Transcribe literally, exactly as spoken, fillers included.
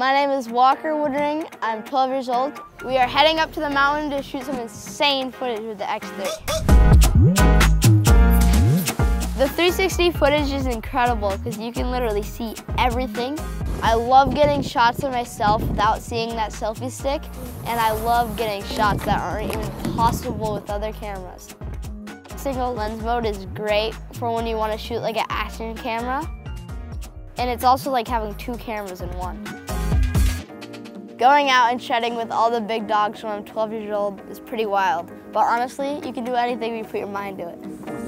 My name is Walker Woodring. I'm twelve years old. We are heading up to the mountain to shoot some insane footage with the X three. The three sixty footage is incredible because you can literally see everything. I love getting shots of myself without seeing that selfie stick, and I love getting shots that aren't even possible with other cameras. Single lens mode is great for when you want to shoot like an action camera, and it's also like having two cameras in one. Going out and shedding with all the big dogs when I'm twelve years old is pretty wild, but honestly, you can do anything if you put your mind to it.